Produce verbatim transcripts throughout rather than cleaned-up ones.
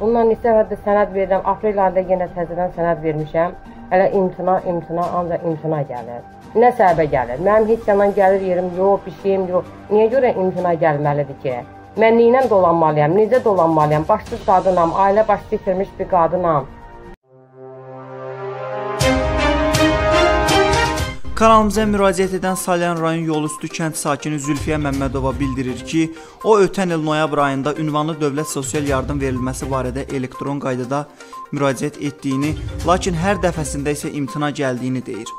Bundan neçə dəfə də sənəd verirəm. Aprel ayında yenə təzədən sənəd vermişəm. Hələ imtina, imtina, ancaq imtina gəlir. Nə səbəbə gəlir? Mənim heç yanan gəlir yerim yox, bir şeyim yox. Niyə görə imtina gəlməlidir ki? Mən neynə dolanmalıyam, necə dolanmalıyam? Başsız qadınam, ailə başı itirmiş bir qadınam. Kanalımıza müraciət edən Salyan rayon yol üstü kənd sakini Zülfiyyə Məmmədova bildirir ki, o ötən il noyabr ayında ünvanlı dövlət sosial yardım verilməsi barədə elektron qaydada müraciət etdiyini, lakin hər dəfəsində isə imtina gəldiyini deyir.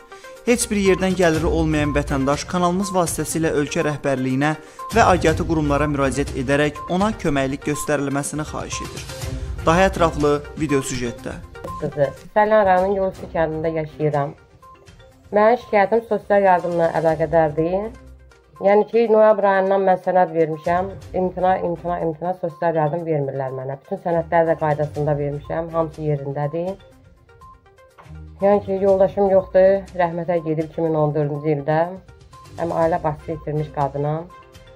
Heç bir yerdən gəliri olmayan vətəndaş kanalımız vasitəsilə ölkə rəhbərliyinə və aidiyyatı qurumlara müraciət edərək ona köməklik göstərilməsini xahiş edir. Daha ətraflı video süjetdə. Salyan rayon yol üstü kəndində yaşayıram. Mənim şikayətim sosial yardımla əlaqədardır. Yəni ki, noyabr ayından mən sənəd vermişəm. İmtina, imtina, imtina sosial yardım vermirlər mənə. Bütün sənədləri də qaydasında vermişəm. Hamısı yerindədir. Yəni ki, yoldaşım yoxdur. Rəhmətə gedib iki min on dördüncü ildə. Həm ailə başçı itirmiş qadına.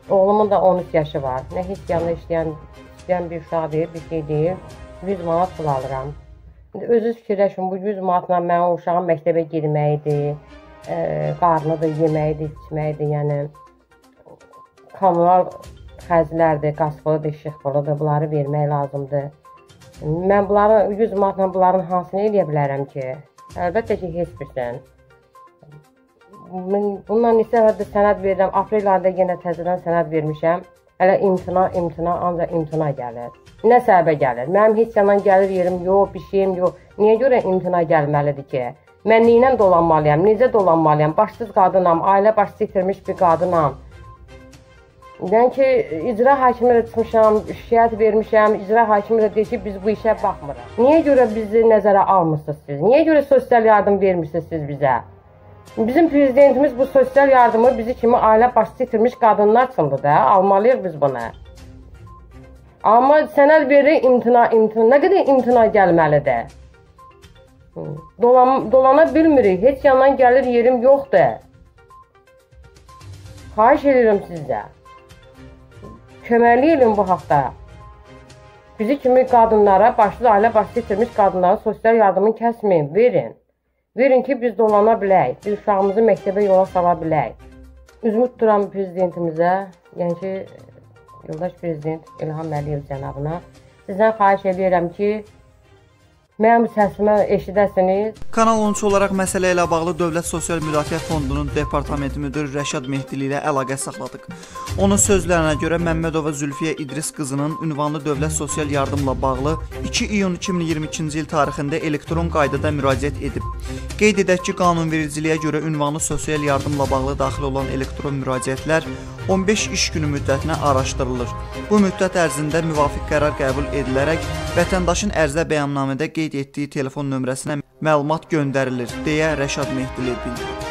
Oğlumun da on üç yaşı var. Nə heç yanında işləyən, işləyən bir uşaq deyil, bir şey deyil. yüz manat pul alıram. Özü fikirləşin, bu yüz manatla mən o uşağın məktəbə girməyidir, e, qarnıdır, yeməyidir, içməyidir, yəni kommunal xərclərdir, qasqılıdır, işıqlıdır, bunları vermək lazımdır. Mən bunları, yüz manatla bunların hansını eləyə bilərəm ki? Əlbəttə ki, heç birsən. Bununla neçə dəfə sənəd verirəm, aprel ayında yenə təzədən sənəd vermişəm. Hələ imtina, imtina, ancaq imtina gəlir. Nə səbəbə gəlir? Mənim heç yanan gəlir yerim yox, bir şeyim yox. Niyə görə imtina gəlməlidir ki? Mən neynə dolanmalıyam, necə dolanmalıyam? Başsız qadınam, ailə başsız itirmiş bir qadınam. Yəni ki, icra hakimi ilə çıxmışam, şikayət vermişəm, icra hakimi ilə deyir ki, biz bu işə baxmırıq. Niyə görə bizi nəzərə almırsınız siz? Niyə görə sosial yardım vermirsiniz siz bizə? Bizim prezidentimiz bu sosial yardımı bizi kimi ailə başçısı itirmiş qadınlar içindir də, almalıyıq biz bunu. Amma sənəd verir imtina, imtina, nə qədər imtina gəlməlidir? Dolan, dolana bilmirik, heç yandan gəlir yerim yoxdur. Xahiş edirəm sizə, köməklik edin bu haqda. Bizi kimi qadınlara, başlı ailə başçısı itirmiş qadınlara sosial yardımını kəsməyin, verin. Verin ki, biz dolana bilək, biz uşağımızı məktəbə yola sala bilək. Üzümü tuturam prezidentimizə, yəni ki, yoldaş prezident İlham Əliyev cənabına. Sizdən xahiş edirəm ki, mənim səsimə eşidəsiniz. Kanal on üç olaraq məsələ ilə bağlı Dövlət Sosial Müdafiə Fondunun Departamenti müdürü Rəşad Mehdiyev ilə əlaqə saxladıq. Onun sözlərinə görə Məmmədova Zülfiyyə İdris qızının ünvanlı Dövlət Sosial Yardımla bağlı iki iyun iki min iyirmi ikinci il tarixində elektron qaydada müraciət edib. Qeyd edək ki, qanunvericiliyə görə ünvanlı sosial yardımla bağlı daxil olan elektron müraciətlər on beş iş günü müddətinə araşdırılır. Bu müddət ərzində müvafiq qərar qəbul edilərək vətəndaşın ərizə bəyannamədə qeyd etdiyi telefon nömrəsinə məlumat göndərilir, deyə Rəşad Mehdiyev bildirib.